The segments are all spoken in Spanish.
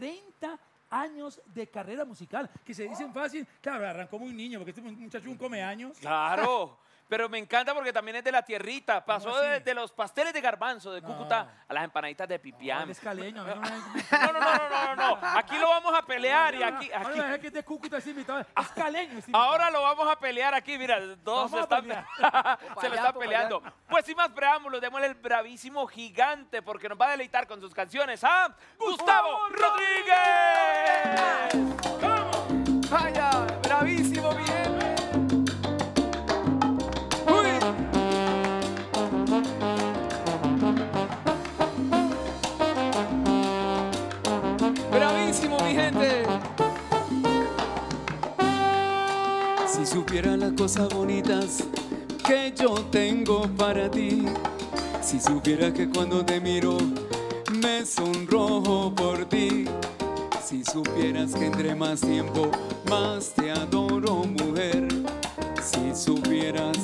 30 años de carrera musical, que se dicen fácil. Claro, arrancó muy niño, porque este muchacho un come años. Claro, pero me encanta porque también es de la tierrita. Pasó de los pasteles de garbanzo de Cúcuta a las empanaditas de pipián. Es caleño. No. Aquí lo vamos a pelear. Ahora la gente que es de Cúcuta es invitado. Es caleño. Ahora lo vamos a pelear aquí. Mira, todos se lo están peleando. Pues sin más preámbulos, démosle el bravísimo gigante porque nos va a deleitar con sus canciones a Gustavo Rodríguez. ¡Vamos! ¡Vaya! ¡Bravísimo, bien! Si supieras las cosas bonitas que yo tengo para ti, si supieras que cuando te miro me sonrojo por ti, si supieras que entre más tiempo más te adoro, mujer, si supieras,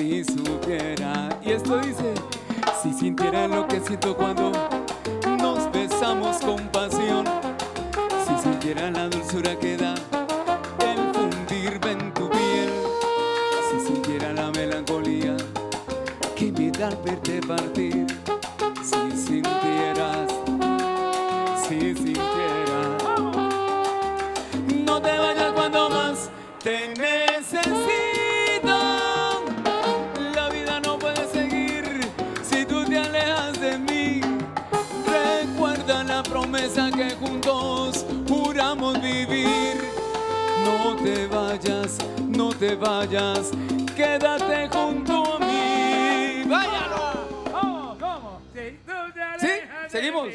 y esto dice, si sintieras lo que siento cuando nos besamos con pasión, si sintieras la dulzura que da el fundirme en tu piel, si sintiera la melancolía que me da al verte partir, si sintieras, no te vayas cuando más te necesito, la vida no puede seguir si tú te alejas de mí, recuerda la promesa que juntos juramos vivir. No te vayas, quédate junto a mí. ¡Váyalo! ¡Oh, cómo! ¿Sí? ¿Seguimos?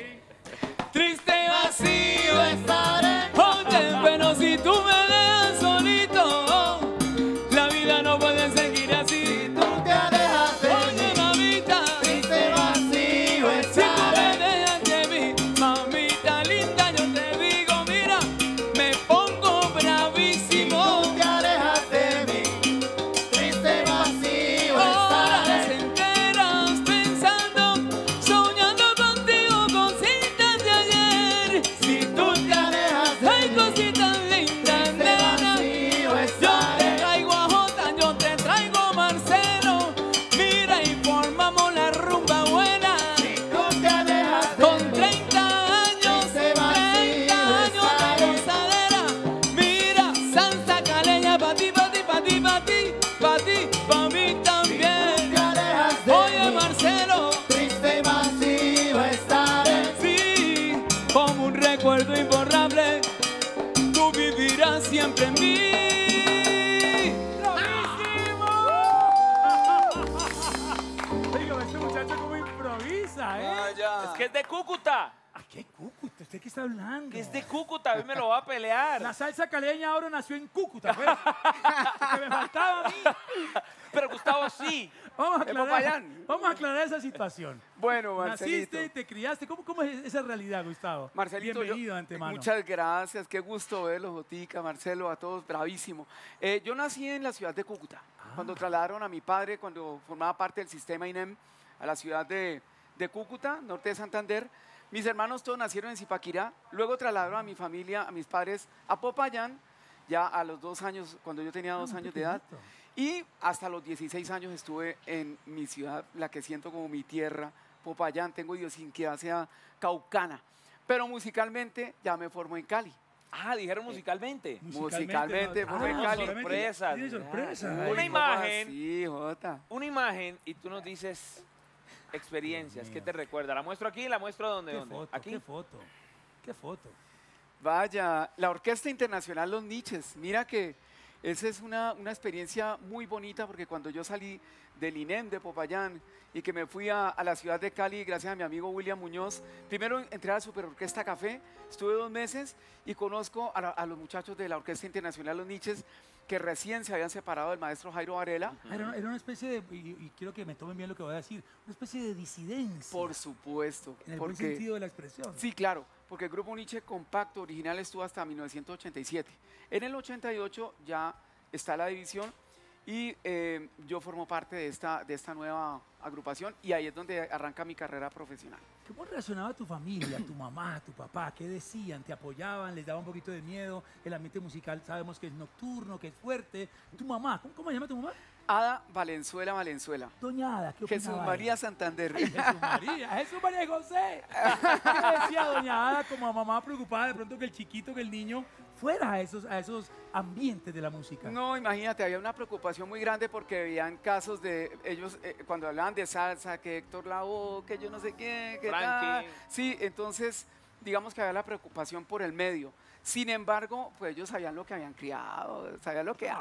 Triste y vacío estaré, oye, pero si tú me dejas solito, la vida no puede seguir así. Si tú te alejas de mí, mamita, triste y vacío estaré. Si tú me dejas de mí, mamita linda, yo te digo, mira, me pongo bravísimo. Siempre en mí. Dígame, este muchacho como improvisa, ¿eh? Es que es de Cúcuta. ¿A qué Cúcuta? ¿Usted qué está hablando? Que es de Cúcuta, a mí me lo va a pelear. La salsa caleña ahora nació en Cúcuta, pues. Que me faltaba a mí. Pero Gustavo sí. Vamos a aclarar esa situación. Bueno, Marcelito. Naciste, te criaste. ¿Cómo es esa realidad, Gustavo? Marcelito, bienvenido antemano. Muchas gracias. Qué gusto verlos, Jotica, Marcelo, a todos. Bravísimo. Yo nací en la ciudad de Cúcuta. Cuando trasladaron a mi padre, cuando formaba parte del sistema INEM, a la ciudad de Cúcuta, norte de Santander. Mis hermanos todos nacieron en Zipaquirá. Luego trasladaron a mi familia, a mis padres, a Popayán, ya a los 2 años, cuando yo tenía 2 años de edad. Y hasta los 16 años estuve en mi ciudad, la que siento como mi tierra, Popayán. Tengo idiosincrasia caucana. Pero musicalmente ya me formé en Cali. Ah, dijeron musicalmente. Musicalmente, formé en Cali. Sorpresa. Tiene sorpresa. Una imagen. Sí, Jota. Una imagen y tú nos dices experiencias. ¿Qué te recuerda? ¿La muestro aquí? ¿La muestro dónde? ¿Aquí? ¿Qué foto? ¿Qué foto? Vaya, la Orquesta Internacional Los Niches. Mira que... Esa es una experiencia muy bonita porque cuando yo salí del INEM de Popayán y que me fui a la ciudad de Cali, gracias a mi amigo William Muñoz, primero entré a la Superorquesta Café, estuve 2 meses y conozco a los muchachos de la Orquesta Internacional Los Niches que recién se habían separado del maestro Jairo Varela. Era una especie de, y quiero que me tomen bien lo que voy a decir, una especie de disidencia. Por supuesto. En el buen sentido de la expresión. Sí, claro. Porque el Grupo Niche compacto original estuvo hasta 1987. En el 88 ya está la división y yo formo parte de esta nueva agrupación y ahí es donde arranca mi carrera profesional. ¿Cómo reaccionaba tu familia, tu mamá, tu papá? ¿Qué decían? ¿Te apoyaban? ¿Les daba un poquito de miedo? El ambiente musical sabemos que es nocturno, que es fuerte. ¿Tu mamá? ¿Cómo se llama tu mamá? Ada Valenzuela Valenzuela. Doña Ada, ¿qué opinaba? Jesús María Santander. Ay, Jesús María José. ¿Qué decía doña Ada como a mamá preocupada de pronto que el chiquito, que el niño fuera a esos ambientes de la música? No, imagínate, había una preocupación muy grande porque habían casos de ellos cuando hablaban de salsa, que Héctor Lavoe, que yo no sé qué, que tal. Sí, entonces digamos que había la preocupación por el medio. Sin embargo, pues ellos sabían lo que habían criado, sabían lo que...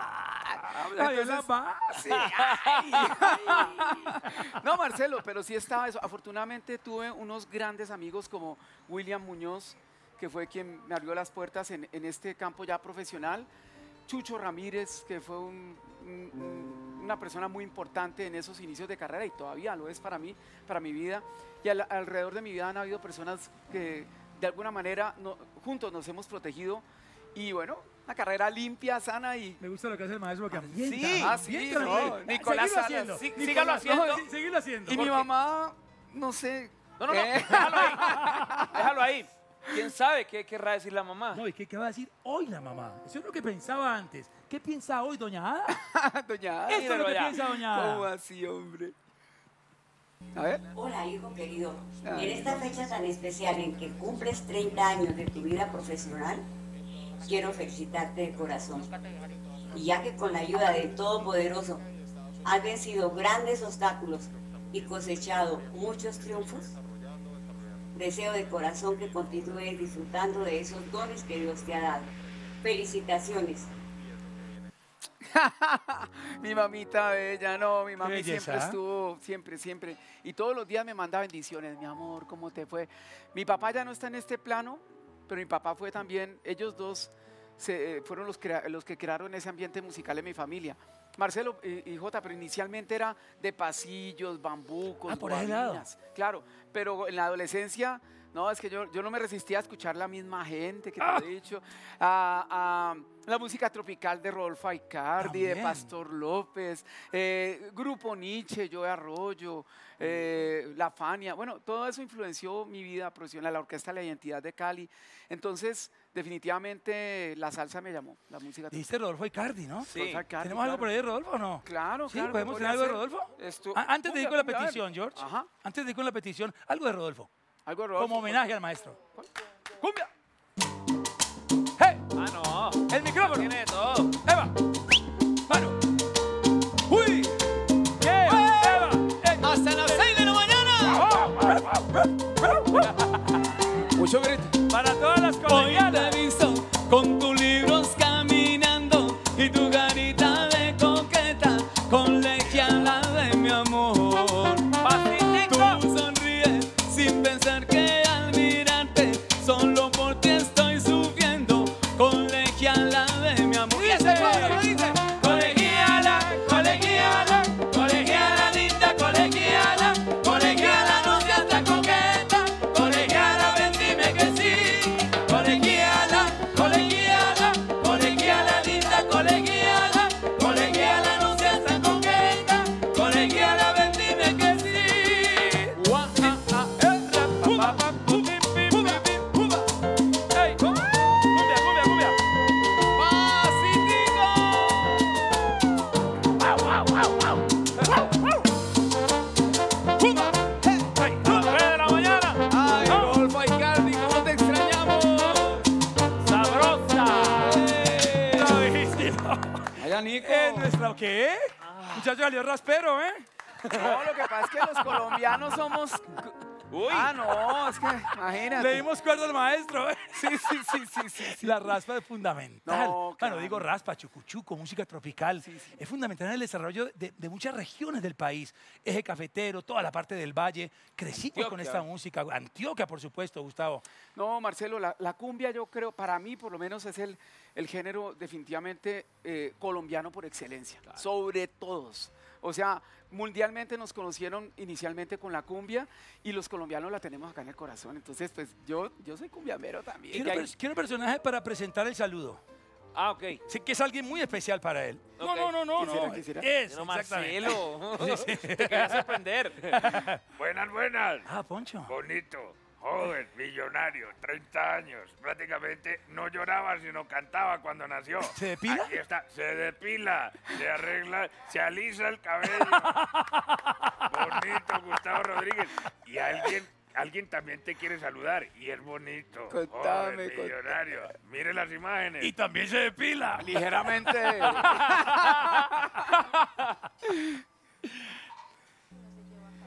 No, Marcelo, pero sí estaba eso. Afortunadamente tuve unos grandes amigos como William Muñoz, que fue quien me abrió las puertas en este campo ya profesional. Chucho Ramírez, que fue una persona muy importante en esos inicios de carrera y todavía lo es para mí, para mi vida. Y alrededor de mi vida han habido personas que... de alguna manera, juntos nos hemos protegido y bueno, una carrera limpia, sana y... Me gusta lo que hace el maestro porque ambienta. Sí, ambienta, sí, no, Nicolás Salas, sígalo haciendo. No, síguelo haciendo. Y mi mamá, no sé... No, déjalo ahí, déjalo ahí. ¿Quién sabe qué querrá decir la mamá? No, ¿y qué va a decir hoy la mamá? Eso es lo que pensaba antes. ¿Qué piensa hoy, doña Ada? Doña Ada. Eso es lo que piensa doña Ada. ¿Cómo así, hombre? A ver. Hola, hijo querido. En esta fecha tan especial en que cumples 30 años de tu vida profesional, quiero felicitarte de corazón. Y ya que con la ayuda del Todopoderoso has vencido grandes obstáculos y cosechado muchos triunfos, deseo de corazón que continúes disfrutando de esos dones que Dios te ha dado. Felicitaciones. Mi mamita bella, no, mi mami siempre estuvo, siempre. Y todos los días me manda bendiciones, mi amor, ¿cómo te fue? Mi papá ya no está en este plano, pero mi papá fue también, ellos dos fueron los que crearon ese ambiente musical en mi familia. Marcelo y Jota, pero inicialmente era de pasillos, bambucos, guarinas, claro, pero en la adolescencia... No, es que yo no me resistía a escuchar la misma gente que te he dicho, a la música tropical de Rodolfo Aicardi, de Pastor López, Grupo Niche, Joe Arroyo, La Fania. Bueno, todo eso influenció mi vida profesional, la orquesta La Identidad de Cali. Entonces, definitivamente la salsa me llamó, la música tropical. Dijiste Rodolfo Aicardi, ¿no? Sí. ¿Tenemos algo por ahí, Rodolfo, o no? Claro, sí, claro. ¿Podemos tener algo de Rodolfo? Antes de ir con la petición, George. Ajá. Antes de ir con la petición, algo de Rodolfo. Algo de como homenaje al maestro. ¡Cumbia! ¡Hey! ¡Ah, no! ¡El micrófono! ¡Tiene todo! ¡Eva! ¡Mano! ¡Uy! ¡Yeah! ¡Eva! ¡Hasta las 6 de la mañana! Mucho grito. Para todas las colombianas. Hoy te he visto con tus libros caminando y tu garita de coqueta colegiala de mi amor. ¡Tú sonríes! Sin pensar que al mirarte solo por ti estoy sufriendo, colegiala de mi amor. ¿Y ese coro que dice? Colegiala, colegiala, colegiala linda, colegiala, colegiala no seas tan coqueta, colegiala ven dime que sí, colegiala, colegiala, colegiala linda, colegiala, colegiala no seas tan coqueta, colegiala ven dime que sí. Es nuestra, ¿qué? Muchacho salió raspero, ¿eh? No, lo que pasa es que los colombianos somos... Uy. Ah, no, es que imagínate. Le dimos cuerda al maestro, ¿eh? Sí. La raspa es fundamental. No, claro, digo raspa, chucuchuco, música tropical. Sí. Es fundamental en el desarrollo de muchas regiones del país. Eje cafetero, toda la parte del valle. Crecimos con esta música. Antioquia, por supuesto, Gustavo. No, Marcelo, la cumbia yo creo, para mí por lo menos es el género definitivamente colombiano por excelencia. Claro. Sobre todos. O sea, mundialmente nos conocieron inicialmente con la cumbia y los colombianos la tenemos acá en el corazón. Entonces, pues yo soy cumbiamero también. Quiero personajes para presentar el saludo. Ah, ok. Sé que es alguien muy especial para él. Okay. No. Es, no, Marcelo. Te quería sorprender. Buenas, buenas. Ah, Poncho. Bonito, joven, millonario, 30 años. Prácticamente no lloraba, sino cantaba cuando nació. ¿Se depila? Aquí está. Se depila, se arregla, se alisa el cabello. Bonito, Gustavo Rodríguez. Y alguien también te quiere saludar y es bonito. Contame, joder, millonario. Mire las imágenes. Y también se depila. Ligeramente. Hola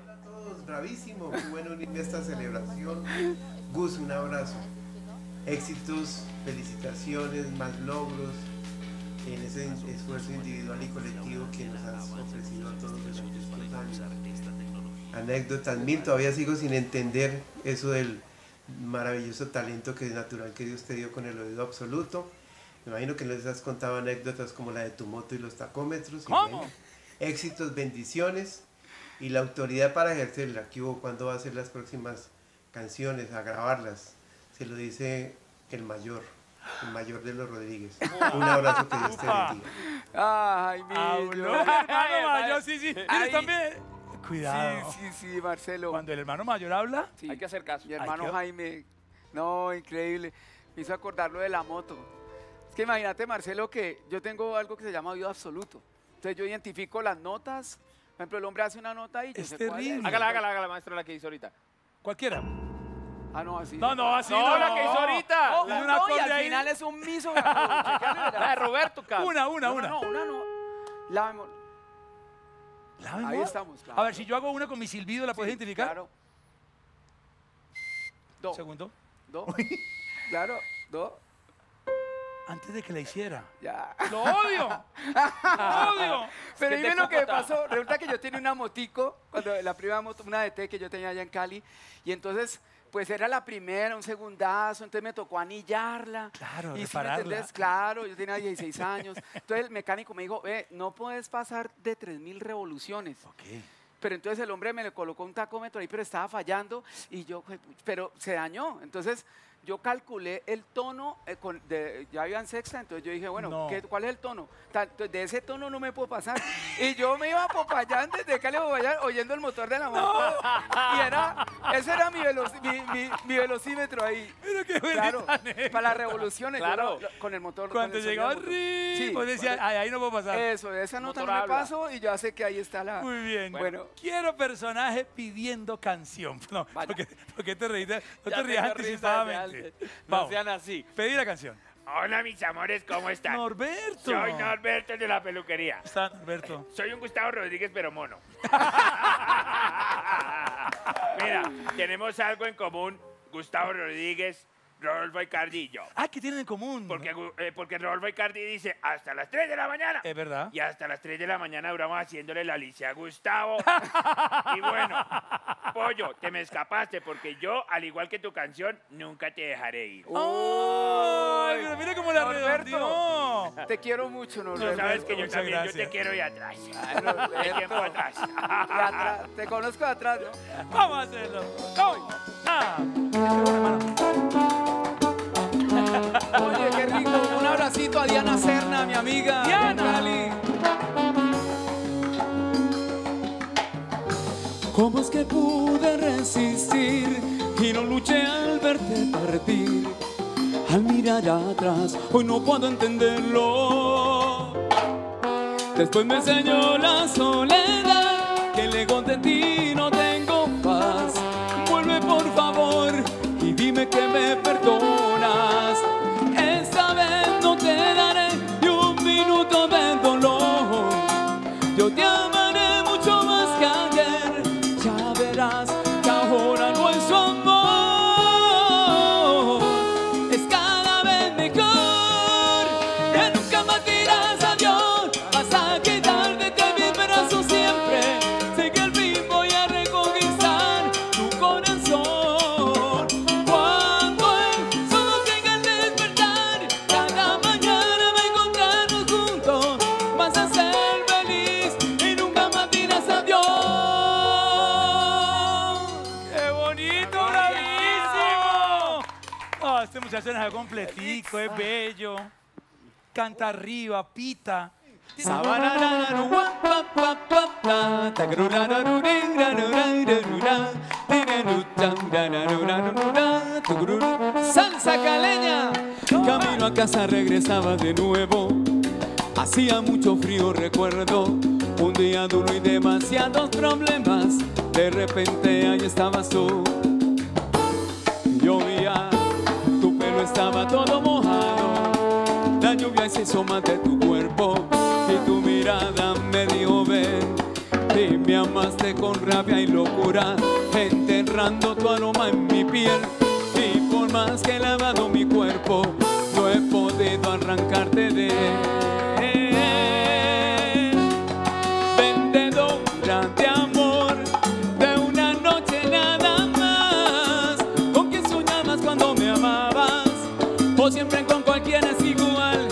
a todos, bravísimo. Muy bueno unirme a esta celebración. Gus, un abrazo. Éxitos, felicitaciones, más logros en ese esfuerzo individual y colectivo que nos has ofrecido a todos los artistas. Anécdotas mil, todavía sigo sin entender eso del maravilloso talento que es natural que Dios te dio con el oído absoluto. Me imagino que les has contado anécdotas como la de tu moto y los tacómetros. ¿Cómo? Bueno, éxitos, bendiciones y la autoridad para ejercerla. Aquí hubo cuándo va a hacer las próximas canciones, a grabarlas. Se lo dice el mayor de los Rodríguez. Un abrazo, que Dios te bendiga. Ay, mi hermano mayor, sí. Mire, también. Cuidado. Sí, Marcelo. Cuando el hermano mayor habla, sí, hay que hacer caso. Mi hermano Jaime, no, increíble. Me hizo acordar lo de la moto. Es que imagínate, Marcelo, que yo tengo algo que se llama oído absoluto. Entonces yo identifico las notas. Por ejemplo, el hombre hace una nota y yo sé cuál es. Hágala, maestro, la que hizo ahorita. ¿Cualquiera? Ah, no, así. No, así. No, la que hizo ahorita. No, y al final es un miso. La de Roberto, cabrón. Una. No. La memoria. Ahí estamos, claro. A ver, si yo hago una con mi silbido, ¿la puedes identificar? Claro. Do. Segundo. Do. Claro, do. Antes de que la hiciera. Ya. ¡Lo odio! ¡Lo odio! Pero dime lo que pasó. Resulta que yo tenía una motico, cuando la primera moto, una DT que yo tenía allá en Cali, y entonces, pues era la primera, un segundazo, entonces me tocó anillarla. Claro, y repararla. ¿Sí? Claro, yo tenía 16 años. Entonces el mecánico me dijo, no puedes pasar de 3.000 revoluciones. Okay. Pero entonces el hombre me le colocó un tacómetro ahí, pero estaba fallando, y yo, pero se dañó. Entonces yo calculé el tono, ya iba en sexta, entonces yo dije, bueno, no. ¿Cuál es el tono? De ese tono no me puedo pasar. Y yo me iba a Popayán, desde Cali a Popayán, oyendo el motor de la moto. No. Y ese era mi velocímetro ahí. Pero qué claro, para las revoluciones, claro. Yo con el motor. Cuando llegaba arriba, sí, pues decía, ahí no puedo pasar. Eso, de esa nota no me paso y ya sé que ahí está la... Muy bien. Bueno. Quiero personaje pidiendo canción. No, porque te reíste, no te rías anticipadamente. No sean así. Pedí la canción. Hola, mis amores, ¿cómo están? Norberto. Soy Norberto de la peluquería. Está Norberto. Soy un Gustavo Rodríguez, pero mono. Mira, tenemos algo en común, Gustavo Rodríguez, Rodolfo Aicardi y yo. Ah, ¿qué tienen en común? Porque Rodolfo Aicardi dice hasta las 3 de la mañana. Es verdad. Y hasta las 3 de la mañana duramos haciéndole la Alicia a Gustavo. Y bueno, Pollo, te me escapaste porque yo, al igual que tu canción, nunca te dejaré ir. ¡Oh! ¡Ay! Pero mira cómo la Norberto. Te quiero mucho, Norberto. Tú sabes que yo también, gracias. Yo te quiero y atrás. Ay, tiempo atrás. Te conozco atrás, ¿no? Vamos a hacerlo. ¡Voy! ¡Ah! Oye, qué rico. Un abracito a Diana Serna, mi amiga. ¡Diana! ¿Cómo es que pude resistir y no luché al verte partir? Al mirar atrás, hoy no puedo entenderlo. Después me enseñó la soledad, que lejos de ti no tengo paz. Vuelve por favor y dime que me perdonas. Esta vez no te daré ni un minuto de dolor. Yo te amaré mucho más que ayer. Ya verás que ahora nuestro amor es cada vez mejor. Ya nunca más dirás adiós. Vas a quedarte en mis brazos siempre. Sigue el ritmo y a reconquistar tu corazón. Completico, es bello. canta arriba, pita. Salsa caleña. Camino a casa regresaba de nuevo. Hacía mucho frío, recuerdo. Un día duro y demasiados problemas. De repente ahí estabas tú. Llovía, tu pelo estaba todo mojado. La lluvia se hizo más de tu cuerpo. Y tu mirada me dio ver. Y me amaste con rabia y locura, enterrando tu aroma en mi piel. Y por más que he lavado mi cuerpo, no he podido arrancarte de él. Vendedora de amor, de una noche nada más. ¿Con quién soñabas cuando me amabas? ¿O siempre con cualquiera es igual?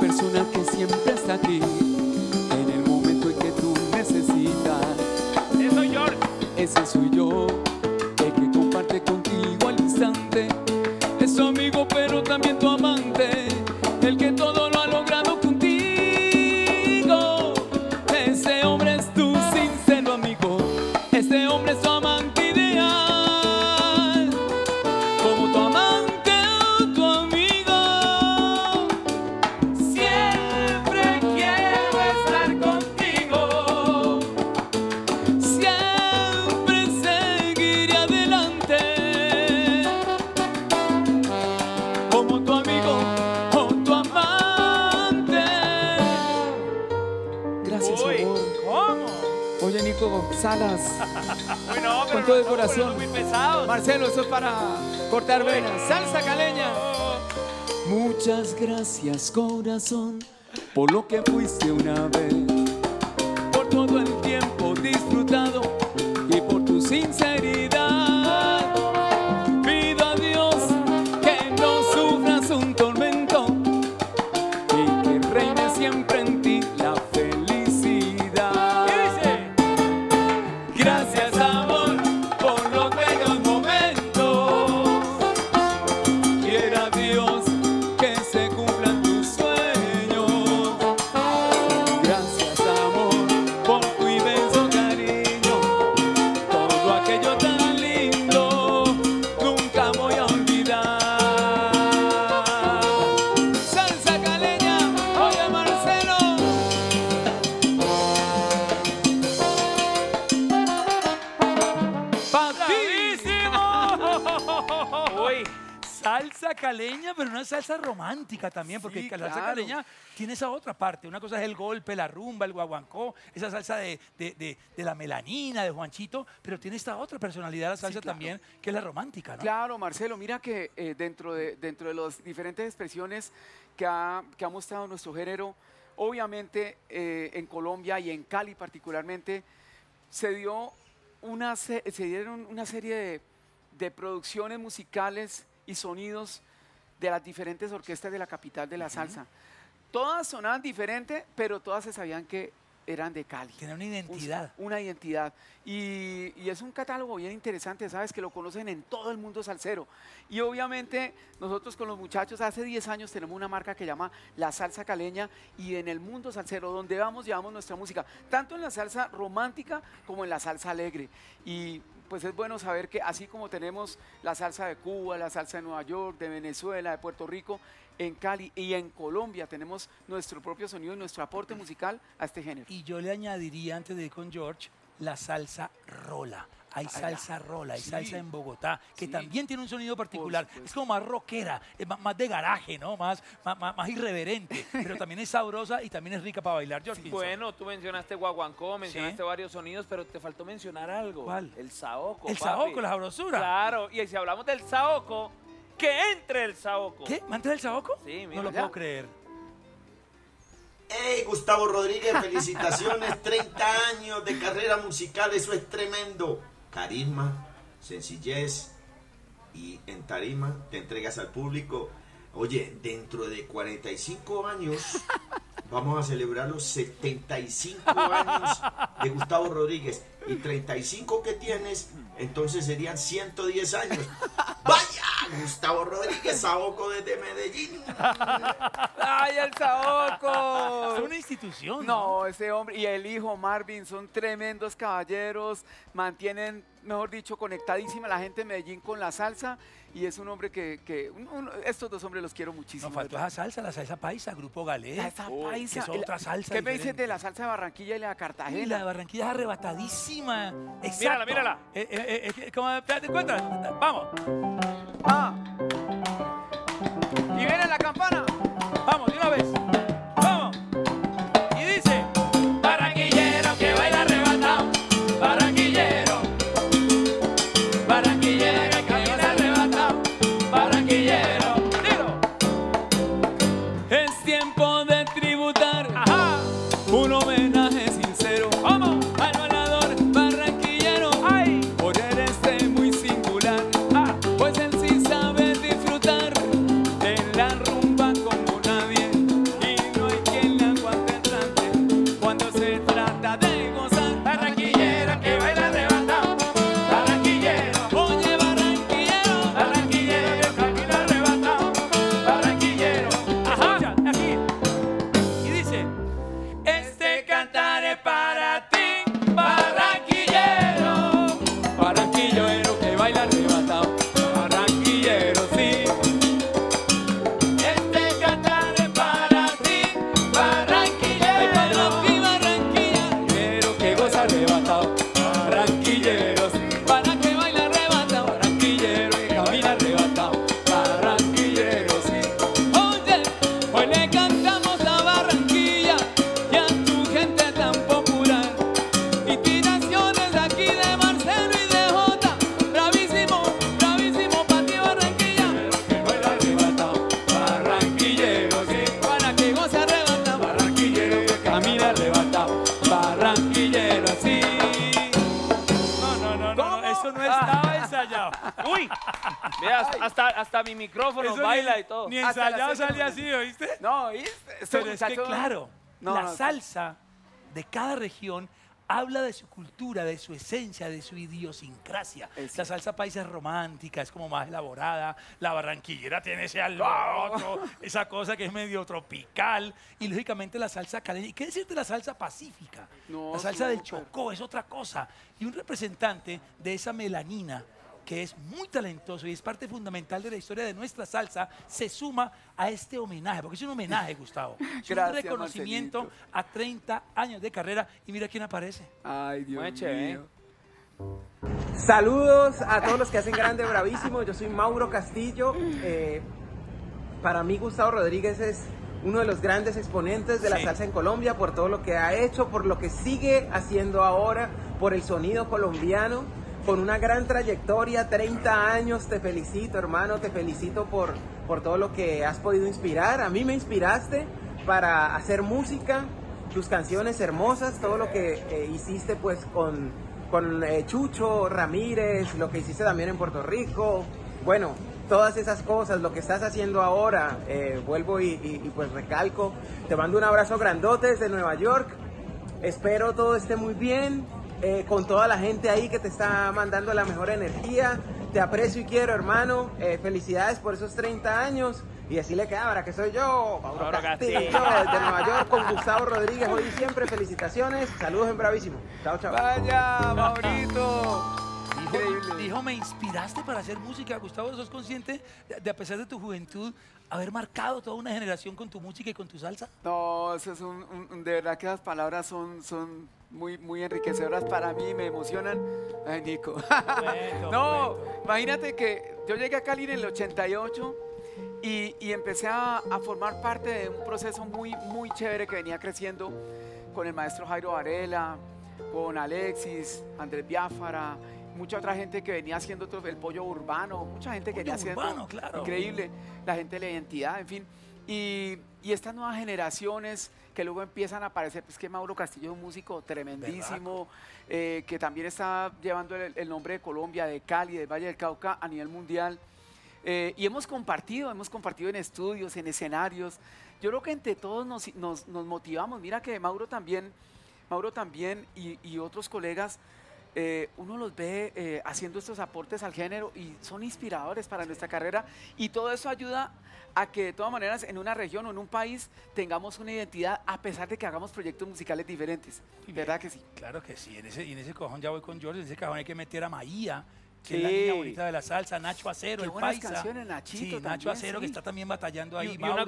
Persona que siempre está aquí en el momento en que tú necesitas. Ese soy yo. Ese soy yo, el que comparte contigo al instante. Es tu amigo pero también tu amante, el que todo lo ha logrado contigo. Ese hombre es tu sincero amigo, ese hombre es tu amante ideal. Como tu amante, Salas, bueno, con todo el corazón. Marcelo, eso es para cortar venas. Salsa caleña. Muchas gracias, corazón, por lo que fuiste una vez, por todo el tiempo disfrutado y por tu sinceridad. Pido a Dios que no sufras un tormento y que reine siempre en ti la felicidad. Caleña, pero una salsa romántica también, porque sí, la salsa caleña tiene esa otra parte. Una cosa es el golpe, la rumba, el guaguancó, esa salsa de la melanina, de Juanchito, pero tiene esta otra personalidad la salsa, sí, también, que es la romántica, ¿no? Claro, Marcelo, mira que dentro de las diferentes expresiones que ha mostrado nuestro género, obviamente en Colombia y en Cali particularmente, se dieron una serie de producciones musicales y sonidos de las diferentes orquestas de la capital de la salsa. Todas sonaban diferente, pero todas se sabían que eran de Cali. Tienen una identidad. Una identidad. Y es un catálogo bien interesante, ¿sabes? Que lo conocen en todo el mundo salsero. Y obviamente nosotros con los muchachos hace 10 años tenemos una marca que llama La Salsa Caleña, y en el mundo salsero, donde vamos, llevamos nuestra música, tanto en la salsa romántica como en la salsa alegre. Y pues es bueno saber que así como tenemos la salsa de Cuba, la salsa de Nueva York, de Venezuela, de Puerto Rico, en Cali y en Colombia tenemos nuestro propio sonido y nuestro aporte musical a este género. Y yo le añadiría, antes de ir con George, la salsa rola. Hay salsa rola, hay salsa en Bogotá, que también tiene un sonido particular. Es como más rockera, más de garaje, ¿no? Más irreverente, pero también es sabrosa y también es rica para bailar, George. Bueno, tú mencionaste guaguancó, mencionaste varios sonidos, pero te faltó mencionar algo. ¿Cuál? El saoco. El saoco, la sabrosura. Claro, y si hablamos del saoco, que entre el saoco. ¿Qué? ¿Entra el saoco? Sí, mira. No lo puedo creer. ¡Ey, Gustavo Rodríguez, felicitaciones! 30 años de carrera musical, eso es tremendo. Carisma, sencillez y en tarima te entregas al público. Oye, dentro de 45 años vamos a celebrar los 75 años de Gustavo Rodríguez. Y 35 que tienes, entonces serían 110 años. ¡Vaya! Gustavo Rodríguez, Saoco desde Medellín. ¡Ay, el Saoco! Es una institución. No, ese hombre y el hijo Marvin son tremendos caballeros. Mantienen, mejor dicho, conectadísima la gente de Medellín con la salsa. Y es un hombre que estos dos hombres los quiero muchísimo. No, faltó esa salsa, la salsa paisa, Grupo Galé. La salsa paisa. Es otra salsa. ¿Qué diferente. Me dices de la salsa de Barranquilla y la de Cartagena? Sí, la de Barranquilla es arrebatadísima. Exacto. Mírala, mírala. ¿Cómo te encuentras? Vamos. Ah. Y viene la campana. Vamos, de una vez. Vamos. Y dice, barranquillero que baila arrebatado, barranquillero. Barranquillero. Hasta mi micrófono eso baila y todo. Ni ensayado salía así, ¿oíste? No, ¿oíste? Pero es que claro, no, la salsa de cada región habla de su cultura, de su esencia, de su idiosincrasia. Es la salsa paisa es romántica, es como más elaborada. La barranquillera tiene ese alboroto, esa cosa que es medio tropical. Y lógicamente la salsa caleña. ¿Y qué decirte de la salsa pacífica? No, la salsa del Chocó es otra cosa. Y un representante de esa melanina que es muy talentoso y es parte fundamental de la historia de nuestra salsa, se suma a este homenaje, porque es un homenaje, Gustavo. Es gracias, un reconocimiento Marcelito. A 30 años de carrera. Y mira quién aparece. Ay, Dios mío. Saludos a todos los que hacen Grande Bravísimo. Yo soy Mauro Castillo. Para mí, Gustavo Rodríguez es uno de los grandes exponentes de la salsa en Colombia, por todo lo que ha hecho, por lo que sigue haciendo ahora, por el sonido colombiano. Con una gran trayectoria, 30 años, te felicito, hermano, te felicito por todo lo que has podido inspirar. A mí me inspiraste para hacer música, tus canciones hermosas, todo lo que hiciste pues con Chucho Ramírez, lo que hiciste también en Puerto Rico, bueno, todas esas cosas, lo que estás haciendo ahora, vuelvo y pues recalco. Te mando un abrazo grandote desde Nueva York, espero todo esté muy bien. Con toda la gente ahí que te está mandando la mejor energía. Te aprecio y quiero, hermano. Felicidades por esos 30 años. Y así le queda ahora que soy yo, Mauro Castillo, desde Nueva York, con Gustavo Rodríguez hoy y siempre. Felicitaciones. Saludos en Bravísimo. Chao, chao. Vaya, Maurito. Dijo, me inspiraste para hacer música. Gustavo, ¿sos consciente de, a pesar de tu juventud, haber marcado toda una generación con tu música y con tu salsa? No, eso es de verdad que las palabras son muy, muy enriquecedoras para mí, me emocionan. Ay, Nico. Bueno, no, bueno. Imagínate que yo llegué a Cali en el 88 y empecé a formar parte de un proceso muy, muy chévere que venía creciendo con el maestro Jairo Varela, con Alexis, Andrés Biafara, mucha otra gente que venía haciendo el pollo urbano, mucha gente que venía haciendo, claro, increíble, la gente de la identidad, en fin. Y estas nuevas generaciones que luego empiezan a aparecer, pues que Mauro Castillo es un músico tremendísimo, que también está llevando el nombre de Colombia, de Cali, del Valle del Cauca a nivel mundial. Y hemos compartido en estudios, en escenarios. Yo creo que entre todos nos motivamos. Mira que Mauro también y otros colegas, uno los ve haciendo estos aportes al género y son inspiradores para nuestra carrera. Y todo eso ayuda a que de todas maneras en una región o en un país tengamos una identidad a pesar de que hagamos proyectos musicales diferentes. ¿Verdad que sí? Claro que sí. En ese cajón ya voy con George, en ese cajón hay que meter a María, que es la niña bonita de la salsa, Nacho Acero, qué el paisa. Canciones, Nachito, sí, también, Nacho Acero, sí, que está también batallando ahí. Y una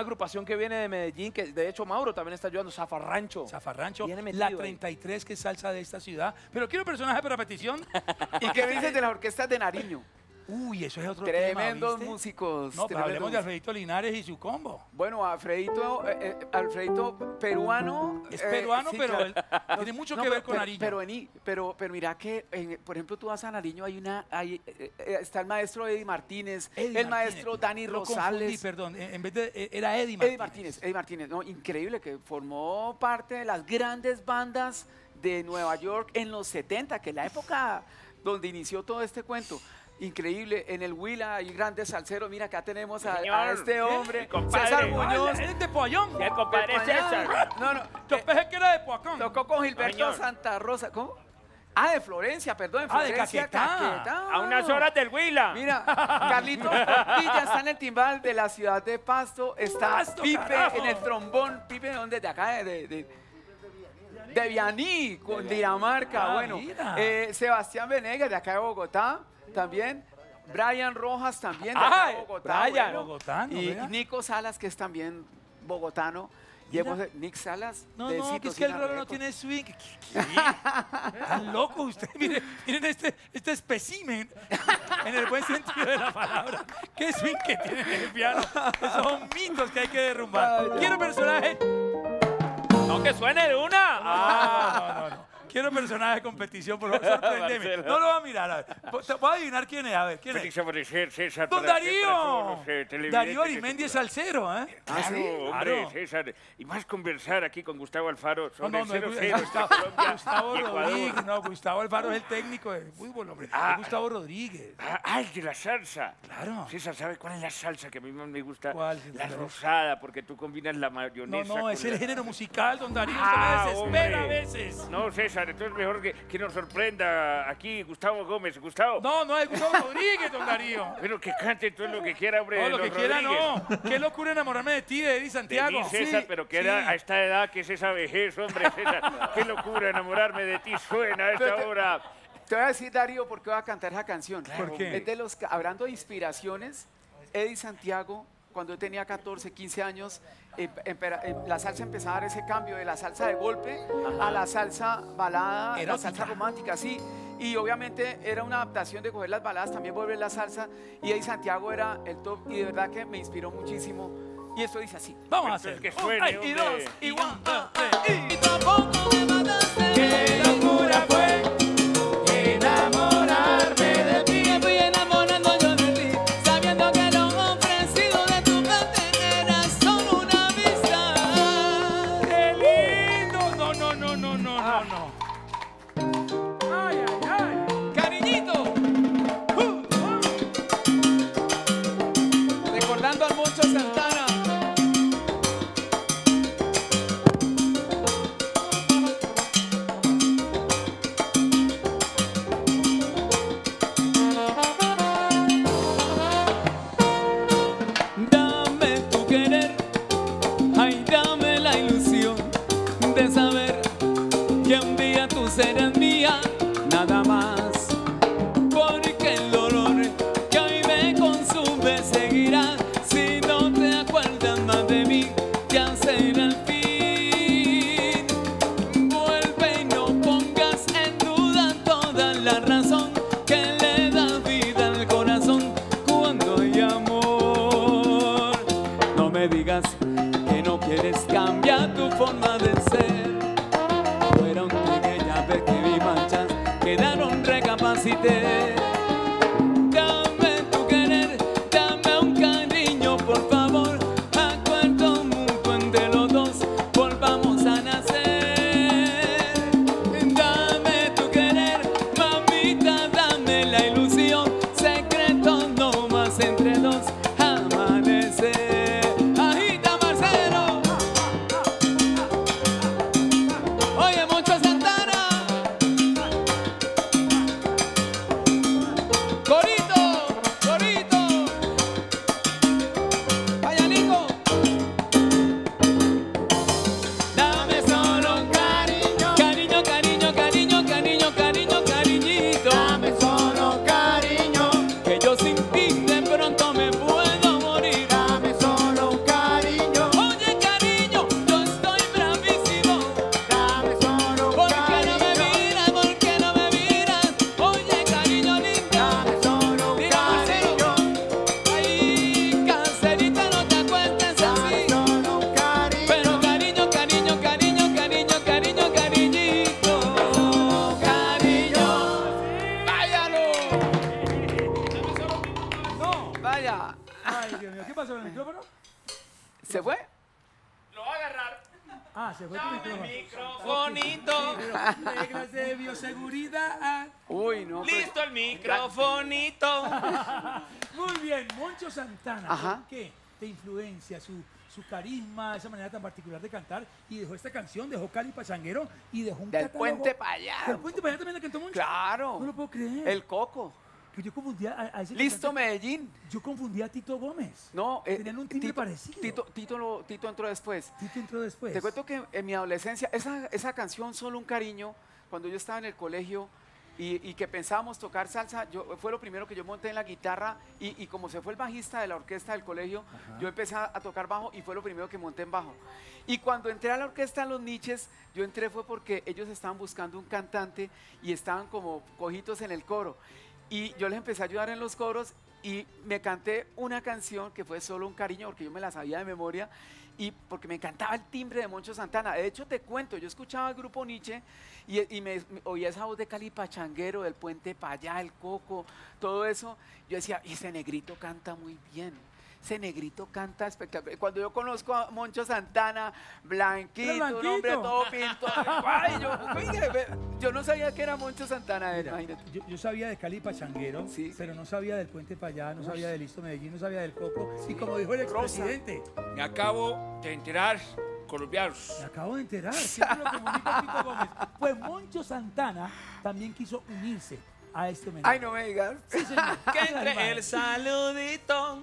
agrupación que viene de Medellín, que de hecho Mauro también está ayudando, Zafarrancho, la 33, que es salsa de esta ciudad. Pero quiero personaje para petición. ¿Y qué dices de las orquestas de Nariño? Uy, eso es otro tema, ¿viste? Músicos. No, pero hablemos de Alfredito Linares y su combo. Bueno, Alfredito peruano. Es peruano, sí, pero él, tiene mucho que ver con Nariño. Pero mira que, por ejemplo, tú vas a Nariño, está el maestro Eddie Martínez, maestro Dani Rosales. Sí, perdón, en vez de, era Eddie Martínez. Eddie Martínez, no, increíble, que formó parte de las grandes bandas de Nueva York en los 70, que es la época donde inició todo este cuento. Increíble, en el Huila hay grandes salseros. Mira, acá tenemos a este hombre, compadre, César Muñoz. ¿Es de Popayán? El compadre César. No. Yo pensé que era de Popayán. Tocó con Gilberto Santa Rosa. ¿Cómo? Ah, de Florencia, perdón. Florencia, de Caquetá. A unas horas del Huila. Mira, Carlitos Portilla está en el timbal de la ciudad de Pasto. Está Pipe en el trombón. Pipe, ¿dónde? De acá, de Vianí, Cundinamarca. Bueno, Sebastián Venegas, de acá de Bogotá. También Brian Rojas, también de acá, Bogotá, bogotano, y Nico Salas, que es también bogotano. Nick Salas. No, es que el rolo no tiene swing. ¿Qué? Tan loco usted. Miren este espécimen, en el buen sentido de la palabra. ¿Qué swing que tiene el piano? Son mitos que hay que derrumbar. Quiero personaje. No, que suene de una. No. Quiero personajes con petición, por favor, sorprendeme. No lo va a mirar, a ver. Voy a adivinar quién es, a ver, quién es. ¡Don Darío! Darío Arimendi es salsero, ¿eh? Claro, ¿sí? Hombre, César. Y más conversar aquí con Gustavo Alfaro sobre Gustavo Alfaro es el técnico de fútbol, hombre. Gustavo Rodríguez. ¡Ay, de la salsa! Claro. César, ¿sabes cuál es la salsa que a mí más me gusta? ¿Cuál? La rosada, porque tú combinas la mayonesa. No, es el género musical, don Darío. Se me desespera a veces. No, César. Entonces mejor que nos sorprenda aquí Gustavo Gómez. Gustavo. No es Gustavo Rodríguez, don Darío. Pero que cante todo lo que quiera, hombre. No, lo que quiera, no. Qué locura enamorarme de ti, de Eddie Santiago. César, pero que era a esta edad, que es esa vejez, hombre, César. Qué locura enamorarme de ti, suena a esta hora. Te voy a decir, Darío, por qué voy a cantar esa canción. Claro, ¿por qué? Es de los, hablando de inspiraciones, Eddie Santiago, cuando yo tenía 14, 15 años, la salsa empezaba a dar ese cambio de la salsa de golpe a la salsa balada, la salsa romántica, sí. Y obviamente era una adaptación de coger las baladas, también volver la salsa. Y ahí Santiago era el top y de verdad que me inspiró muchísimo. Y esto dice así. Vamos a hacer. Que suene, y dos, y one, dos, tres, y tampoco me mataste. ¡Qué locura fue enamorarme! Serás mía, nada más, porque el dolor que hoy me consume seguirá. Si no te acuerdas más de mí, ya será el fin. Vuelve y no pongas en duda toda la razón que le da vida al corazón cuando hay amor. No me digas que no quieres cambiar tu forma de ser. Dame el microfonito. Reglas de bioseguridad. Uy, no. Listo el microfonito. Muy bien, Moncho Santana. Ajá. ¿Qué te influencia su carisma, esa manera tan particular de cantar? Y dejó esta canción, dejó Cali Pachanguero y dejó un catálogo. Del Puente para allá. Del Puente para allá también la cantó Moncho. Claro. No lo puedo creer. El Coco. Que yo confundía a ese Listo cantante. Medellín. Yo confundía a Tito Gómez. No, tenían un timbre parecido. Tito entró después. Tito entró después. Te cuento que en mi adolescencia, esa canción, Solo un Cariño, cuando yo estaba en el colegio y que pensábamos tocar salsa, fue lo primero que yo monté en la guitarra y como se fue el bajista de la orquesta del colegio, Ajá. yo empecé a tocar bajo y fue lo primero que monté en bajo. Y cuando entré a la orquesta Los Niches, yo entré fue porque ellos estaban buscando un cantante y estaban como cojitos en el coro. Y yo les empecé a ayudar en los coros y me canté una canción que fue Solo un Cariño, porque yo me la sabía de memoria y porque me encantaba el timbre de Moncho Santana. De hecho, te cuento, yo escuchaba el Grupo Niche y me oía esa voz de Cali Pachanguero, del Puente para allá, el Coco, todo eso. Yo decía, ese negrito canta muy bien. Ese negrito canta espectacular. Cuando yo conozco a Moncho Santana, blanquito, un hombre todo pintado. Yo no sabía que era Moncho Santana. Yo sabía de Cali Pachanguero, sí. pero no sabía del Puente para allá, no sabía de Listo Medellín, no sabía del Coco. Sí. Y como dijo el expresidente, me acabo de enterar, colombianos. Me acabo de enterar, siempre lo comunica Tito Gómez. Pues Moncho Santana también quiso unirse a este menú. Ay, no me digas. Sí, señor. Que entre el saludito.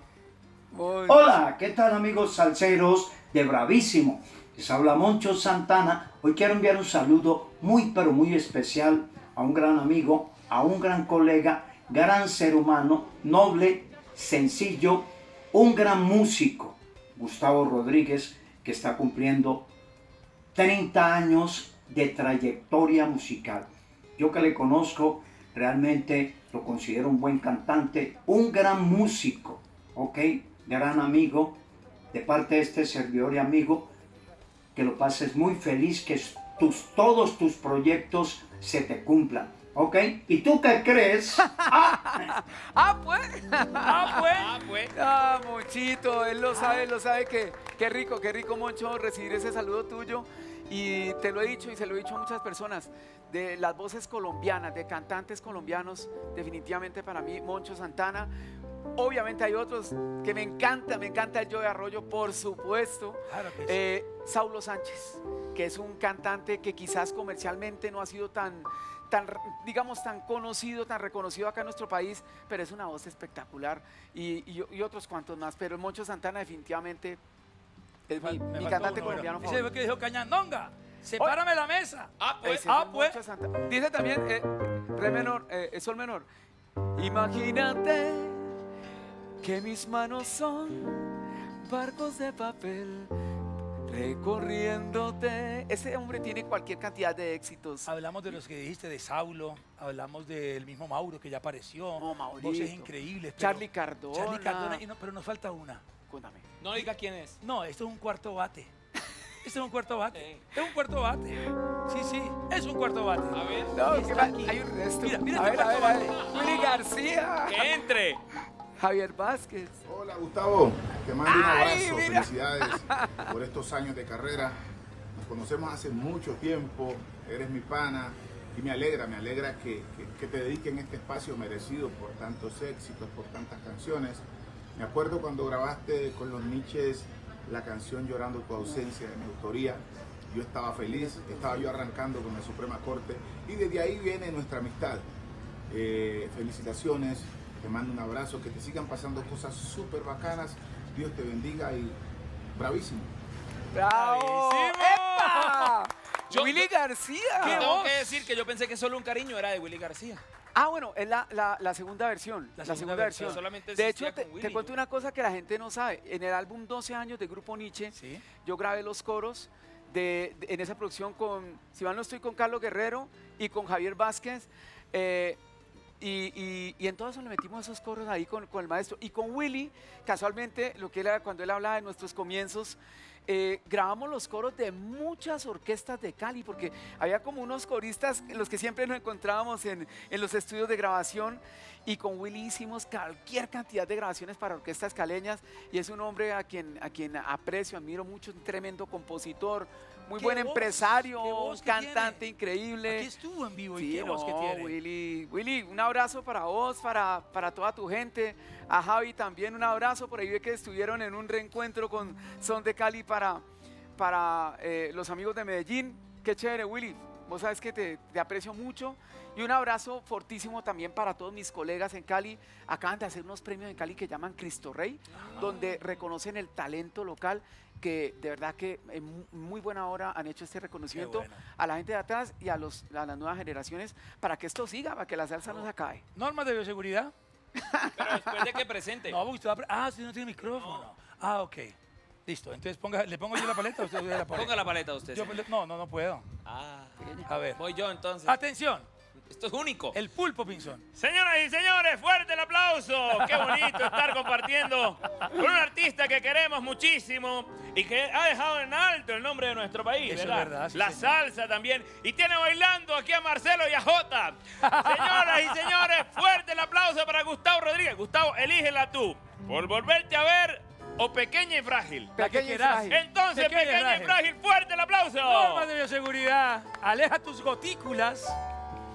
Hola, ¿qué tal amigos salseros de Bravísimo? Les habla Moncho Santana. Hoy quiero enviar un saludo muy pero muy especial a un gran amigo, a un gran colega, gran ser humano, noble, sencillo, un gran músico, Gustavo Rodríguez, que está cumpliendo 30 años de trayectoria musical. Yo que le conozco, realmente lo considero un buen cantante, un gran músico, ¿ok? Gran amigo, de parte de este servidor y amigo, que lo pases muy feliz, que todos tus proyectos se te cumplan, ¿ok? ¿Y tú qué crees? Ah, pues. Ah, Monchito, él lo sabe, que qué rico, Moncho, recibir ese saludo tuyo. Y te lo he dicho y se lo he dicho a muchas personas, de las voces colombianas, de cantantes colombianos, definitivamente para mí, Moncho Santana. Obviamente hay otros que me encanta el Joe Arroyo, por supuesto. Claro que sí. Saulo Sánchez, que es un cantante que quizás comercialmente no ha sido tan conocido, tan reconocido acá en nuestro país, pero es una voz espectacular y otros cuantos más. Pero el Moncho Santana definitivamente es mi cantante colombiano favorito. Ese fue que dijo Cañandonga, sepárame la mesa. Ah, pues. Dice también re menor, sol menor. Imagínate que mis manos son barcos de papel recorriéndote. Ese hombre tiene cualquier cantidad de éxitos. Hablamos de los que dijiste, de Saulo, hablamos del mismo Mauro que ya apareció. No, Maurito. Voces increíbles. Charlie Cardona. Charlie Cardona, pero nos falta una. Cuéntame. No diga quién es. No, esto es un cuarto bate. Este es un cuarto bate. Sí. Es un cuarto bate. Sí, es un cuarto bate. A ver, hay un resto. Mira, a ver. Willy García. Que entre. Javier Vázquez. Hola, Gustavo. Te mando un abrazo. Mira. Felicidades por estos años de carrera. Nos conocemos hace mucho tiempo. Eres mi pana. Y me alegra que te dediquen este espacio merecido por tantos éxitos, por tantas canciones. Me acuerdo cuando grabaste con Los Niches la canción Llorando tu ausencia, de mi autoría. Yo estaba feliz. Estaba yo arrancando con la Suprema Corte. Y desde ahí viene nuestra amistad. Felicitaciones. Te mando un abrazo, que te sigan pasando cosas súper bacanas. Dios te bendiga y bravísimo. ¡Bravo! ¡Willy García! Tengo que decir que yo pensé que Solo un Cariño era de Willy García. Ah, bueno, es la segunda versión. La segunda versión. De hecho, te cuento una cosa que la gente no sabe. En el álbum 12 años de Grupo Niche, ¿sí? Yo grabé los coros en esa producción con, si mal no estoy, con Carlos Guerrero y con Javier Vázquez. Y en todo eso le metimos esos coros ahí con el maestro. Y con Willy, casualmente, cuando él hablaba de nuestros comienzos, grabamos los coros de muchas orquestas de Cali, porque había como unos coristas, los que siempre nos encontrábamos en los estudios de grabación, y con Willy hicimos cualquier cantidad de grabaciones para orquestas caleñas, y es un hombre a quien aprecio, admiro mucho, un tremendo compositor, muy buen empresario, un cantante increíble. Aquí estuvo en vivo, sí, y qué voz que tiene. Willy, Willy, un abrazo para vos, para toda tu gente. A Javi también un abrazo. Por ahí ve que estuvieron en un reencuentro con Son de Cali para los amigos de Medellín. Qué chévere, Willy. Vos sabes que te aprecio mucho. Y un abrazo fortísimo también para todos mis colegas en Cali. Acaban de hacer unos premios en Cali que llaman Cristo Rey, donde reconocen el talento local, que de verdad que en muy buena hora han hecho este reconocimiento a la gente de atrás y a las nuevas generaciones, para que esto siga, para que la salsa no se acabe. ¿Normas de bioseguridad? Pero después de que presente. No, usted va a... Ah, usted no tiene micrófono. No. Ah, ok. Listo, entonces ¿le pongo yo la paleta o usted la paleta? Ponga la paleta a usted. Yo, no puedo. Ah, a ver. Voy yo entonces. ¡Atención! Esto es único. El pulpo, Pinzón. Señoras y señores, fuerte el aplauso. Qué bonito estar compartiendo con un artista que queremos muchísimo y que ha dejado en alto el nombre de nuestro país. Eso, ¿verdad? Es verdad, sí, la señor. Salsa también. Y tiene bailando aquí a Marcelo y a Jota. Señoras y señores, fuerte el aplauso para Gustavo Rodríguez. Gustavo, elígela tú. Por volverte a ver o pequeña y frágil. Pequeña y frágil. Entonces, pequeña y frágil, fuerte el aplauso. Normas de bioseguridad. Aleja tus gotículas.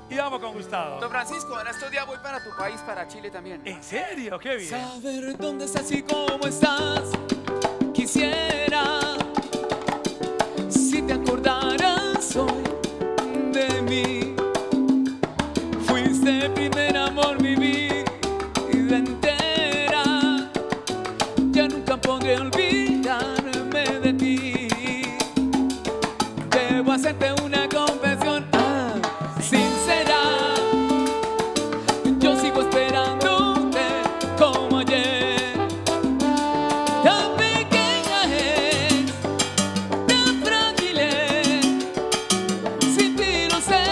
Y vamos con Gustavo. Don Francisco, en estos días voy para tu país, para Chile también. ¿En serio? ¡Qué bien! Saber dónde estás y cómo estás, quisiera. Si te acordaras hoy de mí, fuiste el primer amor, mi vida entera. Ya nunca podré olvidarme de ti. Debo hacerte una confesión. Sincera, yo sigo esperándote como ayer. Tan pequeña es, tan frágil es. Sin ti no sé,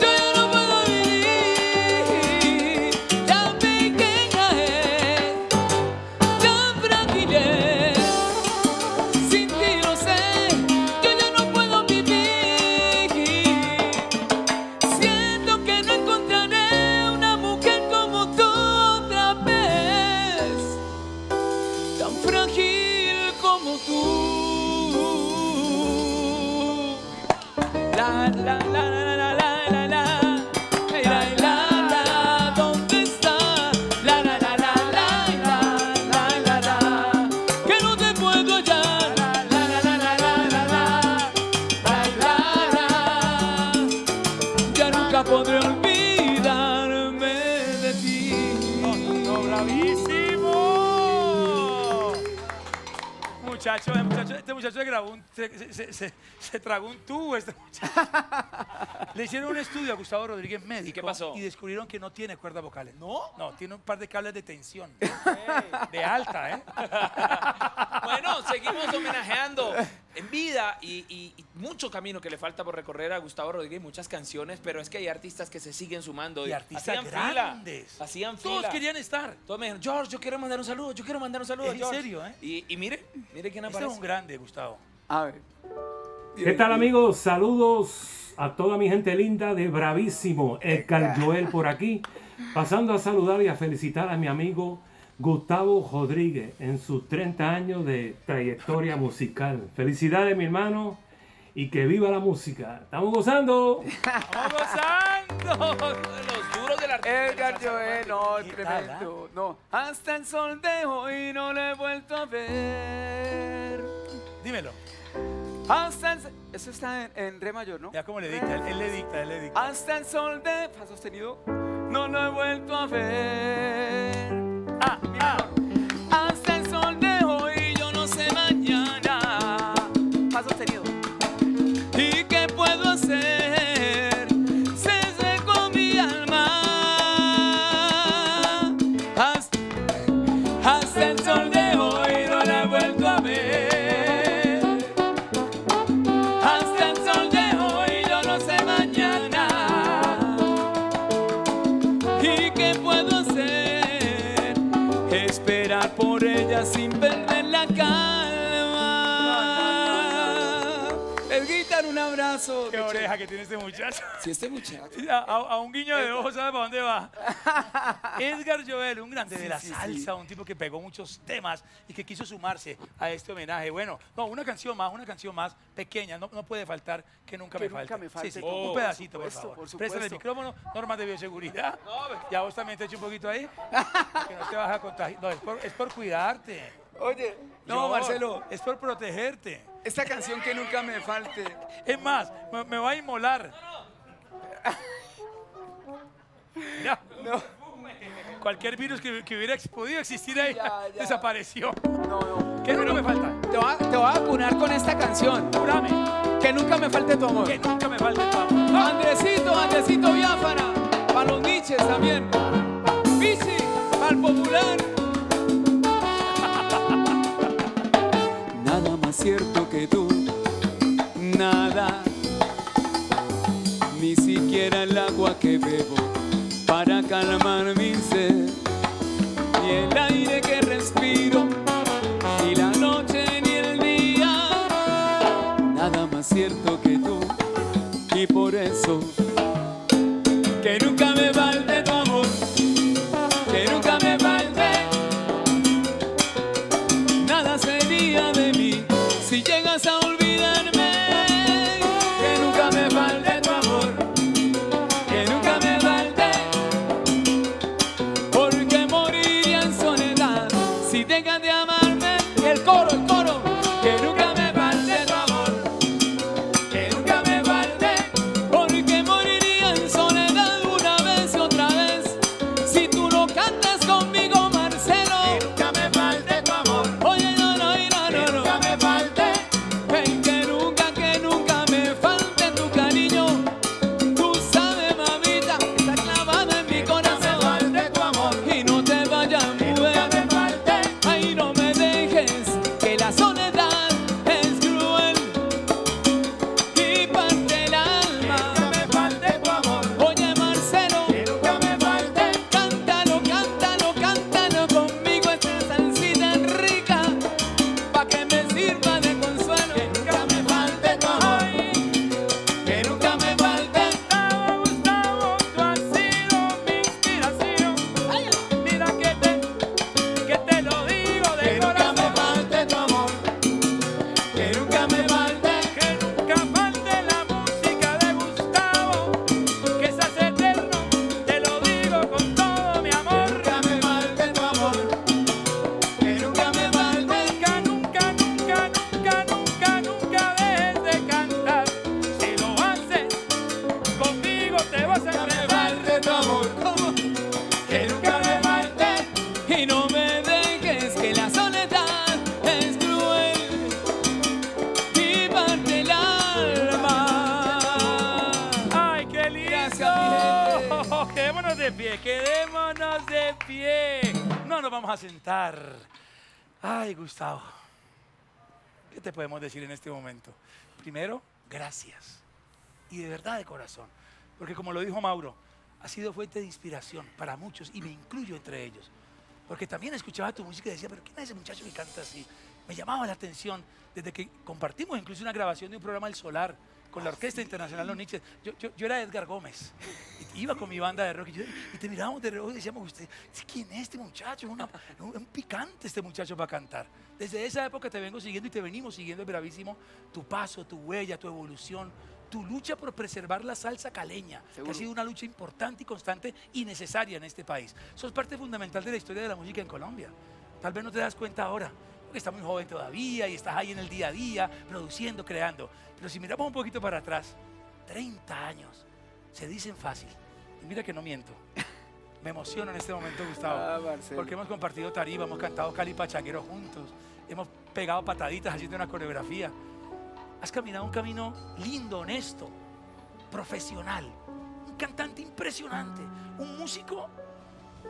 yo ya no puedo vivir. Tan pequeña es, tan frágil es. Sin ti no sé, yo ya no puedo vivir. La, la, la, la, la, la. Este muchacho se grabó se tragó un tubo. Este muchacho. Le hicieron un estudio a Gustavo Rodríguez, médico. ¿Y qué pasó? Y descubrieron que no tiene cuerdas vocales. ¿No? No, tiene un par de cables de tensión. Okay. De alta, ¿eh? Bueno, seguimos homenajeando en vida y mucho camino que le falta por recorrer a Gustavo Rodríguez, muchas canciones, pero es que hay artistas que se siguen sumando. Y artistas hacían fila. Todos querían estar. Todos me dijeron, George, yo quiero mandar un saludo, yo quiero mandar un saludo. En serio, ¿eh? Y mire quién aparece. Este es un grande, Gustavo. A ver. ¿Qué tal, amigos? Saludos a toda mi gente linda de Bravísimo. Edgar Joel por aquí, pasando a saludar y a felicitar a mi amigo Gustavo Rodríguez en sus 30 años de trayectoria musical. Felicidades, mi hermano, y que viva la música. ¡Estamos gozando! ¡Estamos gozando! Los duros del artista. Edgar Joel, no, tremendo. No, hasta el sol de hoy no lo he vuelto a ver. Dímelo. Hasta el... Eso está en re mayor, ¿no? Ya como le dicta, él le dicta. Hasta el sol de... ¿Fa sostenido? No lo he vuelto a ver. Ah, mira. Ah. Hasta el sol de hoy, yo no sé mañana. Fa sostenido. ¿Y qué puedo hacer? Se secó mi alma. Hasta el sol de hoy, no la he vuelto a ver. Por ella sin perder la calma. El guitarra, un abrazo. abrazo. Qué oreja que tiene este muchacho. Sí, este muchacho. A un guiño de ojo, ¿sabe para dónde va? Edgar Joel, un grande de la salsa, un tipo que pegó muchos temas y que quiso sumarse a este homenaje. Bueno, no, una canción más pequeña, no puede faltar Que Nunca Me Falte. Sí, sí, un pedacito, por favor. Préstame el micrófono, normas de bioseguridad. Y a vos también te echo un poquito ahí, que no te vas a contagiar. No, es por cuidarte. Oye, no, Marcelo, es por protegerte. Esta canción Que Nunca Me Falte. Es más, me va a inmolar. No. Cualquier virus que hubiera podido existir ahí desapareció. No. Que nunca me falta. Te voy a vacunar con esta canción. Júrame. Que nunca me falte tu amor. Que nunca me falte tu amor. Andresito Biafara. Para los Niches también. Pichi, para el popular. Nada más cierto que tú, nada, ni siquiera el agua que bebo para calmar mi sed, ni el aire que respiro, ni la noche ni el día, nada más cierto que tú, y por eso, que nunca me falte tu amor, que nunca me falte, nada sería de mí si llegas a olvidarme, que nunca me falte. Ay, Gustavo, ¿qué te podemos decir en este momento? Primero, gracias, y de verdad de corazón, porque como lo dijo Mauro, ha sido fuente de inspiración para muchos, y me incluyo entre ellos, porque también escuchaba tu música y decía, pero ¿quién es ese muchacho que canta así? Me llamaba la atención, desde que compartimos incluso una grabación de un programa El Solar, con la Orquesta Internacional Los Niches. Yo era Edgar Gómez, iba con mi banda de rock y te mirábamos de rock y decíamos, usted, ¿quién es este muchacho? Es un picante este muchacho para cantar. Desde esa época te vengo siguiendo y te venimos siguiendo, bravísimo, tu paso, tu huella, tu evolución, tu lucha por preservar la salsa caleña, que ha sido una lucha importante y constante y necesaria en este país. Sos parte fundamental de la historia de la música en Colombia. Tal vez no te das cuenta ahora, que estás muy joven todavía y estás ahí en el día a día, produciendo, creando. Pero si miramos un poquito para atrás, 30 años, se dicen fácil. Y mira que no miento. Me emociono en este momento, Gustavo, porque hemos compartido tarima, hemos cantado Cali Pachanguero juntos, hemos pegado pataditas haciendo una coreografía. Has caminado un camino lindo, honesto, profesional, un cantante impresionante, un músico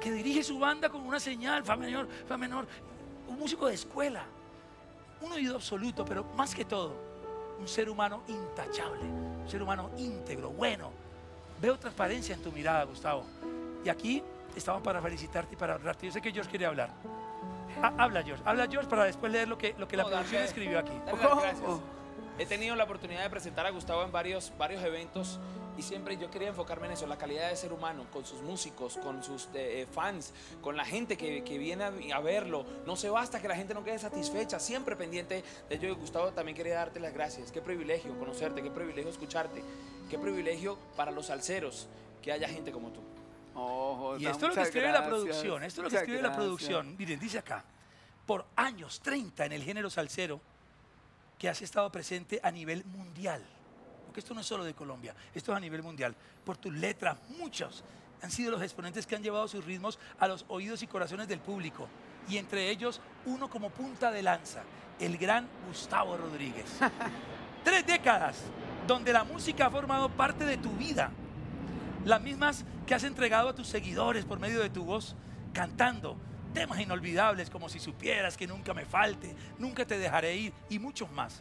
que dirige su banda con una señal, fa menor, un músico de escuela, un oído absoluto, pero más que todo, un ser humano intachable, un ser humano íntegro, bueno. Veo transparencia en tu mirada, Gustavo. Y aquí estamos para felicitarte y para honrarte. Yo sé que George quiere hablar. Habla, George para después leer lo que la producción escribió aquí. Dale, gracias. He tenido la oportunidad de presentar a Gustavo en varios eventos y siempre yo quería enfocarme en eso, la calidad de ser humano, con sus músicos, con sus fans, con la gente que viene a verlo. No se basta que la gente no quede satisfecha, siempre pendiente de ello. Gustavo, también quería darte las gracias. Qué privilegio conocerte, qué privilegio escucharte, qué privilegio para los salseros que haya gente como tú. Oh, y esto es lo que escribe la producción, esto es lo que escribe la producción. Miren, dice acá, por años, 30 en el género salsero, que has estado presente a nivel mundial. Porque esto no es solo de Colombia, esto es a nivel mundial. Por tus letras, muchos han sido los exponentes que han llevado sus ritmos a los oídos y corazones del público. Y entre ellos, uno como punta de lanza, el gran Gustavo Rodríguez. 3 décadas donde la música ha formado parte de tu vida. Las mismas que has entregado a tus seguidores por medio de tu voz, cantando temas inolvidables como Si supieras, Que nunca me falte, Nunca te dejaré ir y muchos más.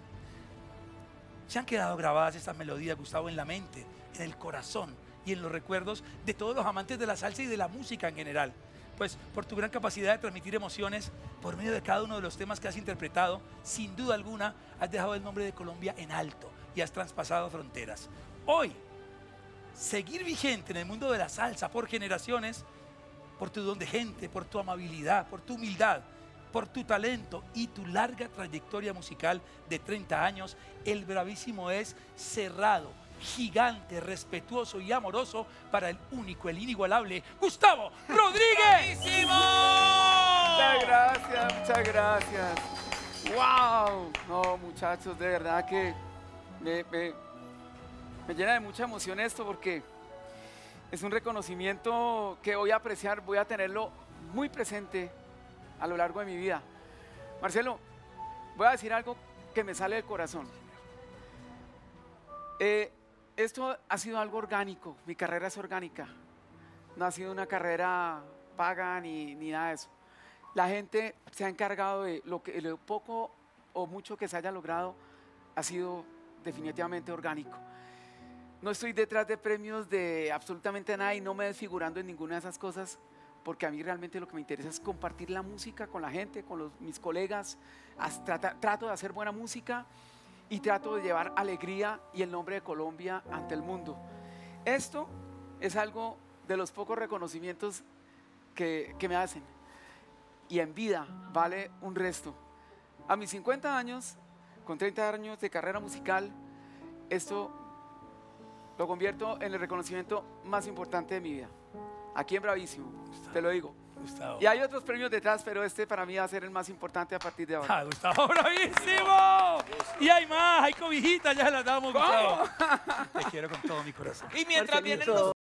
Se han quedado grabadas estas melodías, Gustavo, en la mente, en el corazón y en los recuerdos de todos los amantes de la salsa y de la música en general. Pues por tu gran capacidad de transmitir emociones por medio de cada uno de los temas que has interpretado, sin duda alguna has dejado el nombre de Colombia en alto y has traspasado fronteras. Hoy, seguir vigente en el mundo de la salsa por generaciones, por tu don de gente, por tu amabilidad, por tu humildad, por tu talento y tu larga trayectoria musical de 30 años, el bravísimo es cerrado, gigante, respetuoso y amoroso para el único, el inigualable, Gustavo Rodríguez. ¡Bravísimo! Muchas gracias, muchas gracias. ¡Wow! No, muchachos, de verdad que me llena de mucha emoción esto porque es un reconocimiento que voy a apreciar, voy a tenerlo muy presente a lo largo de mi vida. Marcelo, voy a decir algo que me sale del corazón. Esto ha sido algo orgánico, mi carrera es orgánica. No ha sido una carrera paga ni nada de eso. La gente se ha encargado de lo poco o mucho que se haya logrado, ha sido definitivamente orgánico. No estoy detrás de premios de absolutamente nada y no me desfigurando en ninguna de esas cosas, porque a mí realmente lo que me interesa es compartir la música con la gente, con mis colegas. Trato de hacer buena música y trato de llevar alegría y el nombre de Colombia ante el mundo. Esto es algo de los pocos reconocimientos que me hacen. Y en vida vale un resto. A mis 50 años, con 30 años de carrera musical, esto lo convierto en el reconocimiento más importante de mi vida. Aquí en Bravísimo, Gustavo, te lo digo. Gustavo. Y hay otros premios detrás, pero este para mí va a ser el más importante a partir de ahora. ¡Ah, Gustavo Bravísimo! Y hay más, hay cobijitas, ya las damos, Gustavo. Te quiero con todo mi corazón. Y mientras vienen los...